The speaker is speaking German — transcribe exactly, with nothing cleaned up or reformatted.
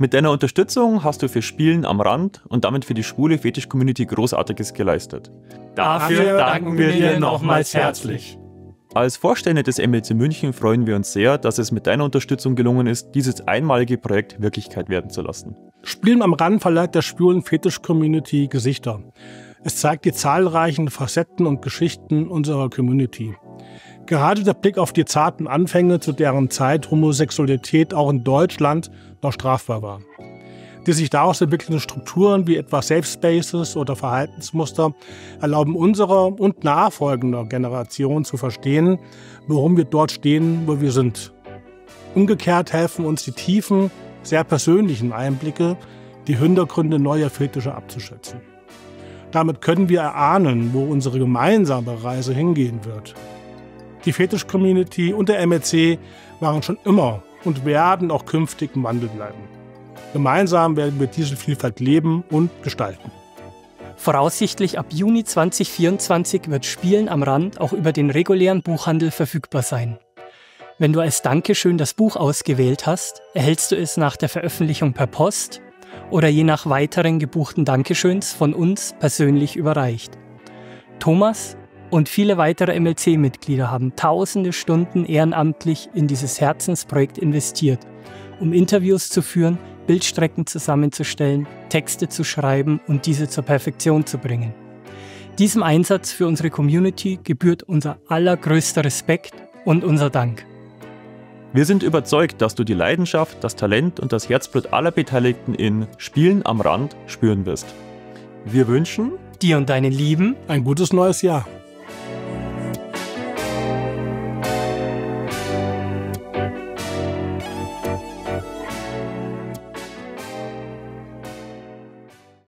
Mit deiner Unterstützung hast du für Spielen am Rand und damit für die schwule Fetisch-Community Großartiges geleistet. Dafür danken wir dir nochmals herzlich. Als Vorstände des M L C München freuen wir uns sehr, dass es mit deiner Unterstützung gelungen ist, dieses einmalige Projekt Wirklichkeit werden zu lassen. Spielen am Rand verleiht der schwulen Fetisch-Community Gesichter. Es zeigt die zahlreichen Facetten und Geschichten unserer Community. Gerade der Blick auf die zarten Anfänge, zu deren Zeit Homosexualität auch in Deutschland noch strafbar war. Die sich daraus entwickelnden Strukturen wie etwa Safe Spaces oder Verhaltensmuster erlauben unserer und nachfolgender Generation zu verstehen, warum wir dort stehen, wo wir sind. Umgekehrt helfen uns die tiefen, sehr persönlichen Einblicke, die Hintergründe neuer Fetische abzuschätzen. Damit können wir erahnen, wo unsere gemeinsame Reise hingehen wird. Die Fetisch-Community und der M L C waren schon immer und werden auch künftig im Wandel bleiben. Gemeinsam werden wir diese Vielfalt leben und gestalten. Voraussichtlich ab Juni zweitausendvierundzwanzig wird Spielen am Rand auch über den regulären Buchhandel verfügbar sein. Wenn du als Dankeschön das Buch ausgewählt hast, erhältst du es nach der Veröffentlichung per Post oder je nach weiteren gebuchten Dankeschöns von uns persönlich überreicht. Thomas und viele weitere M L C-Mitglieder haben tausende Stunden ehrenamtlich in dieses Herzensprojekt investiert, um Interviews zu führen, Bildstrecken zusammenzustellen, Texte zu schreiben und diese zur Perfektion zu bringen. Diesem Einsatz für unsere Community gebührt unser allergrößter Respekt und unser Dank. Wir sind überzeugt, dass du die Leidenschaft, das Talent und das Herzblut aller Beteiligten in Spielen am Rand spüren wirst. Wir wünschen dir und deinen Lieben ein gutes neues Jahr.